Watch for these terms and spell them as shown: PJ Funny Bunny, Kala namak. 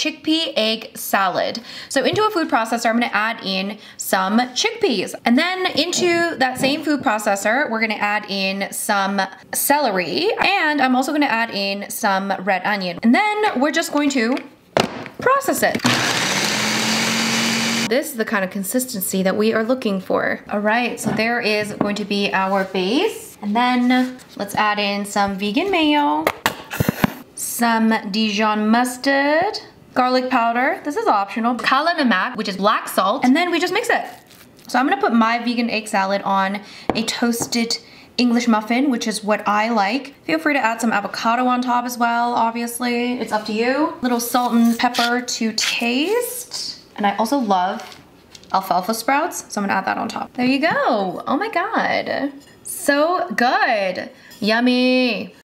chickpea egg salad. So into a food processor, I'm gonna add in some chickpeas. And then into that same food processor, we're gonna add in some celery. And I'm also gonna add in some red onion. And then we're just going to process it. This is the kind of consistency that we are looking for. All right, so there is going to be our base. And then let's add in some vegan mayo, some Dijon mustard, garlic powder, this is optional, kala namak, which is black salt, and then we just mix it. So I'm gonna put my vegan egg salad on a toasted English muffin, which is what I like. Feel free to add some avocado on top as well, obviously. It's up to you. A little salt and pepper to taste. And I also love alfalfa sprouts, so I'm gonna add that on top. There you go. Oh my God. So good. Yummy.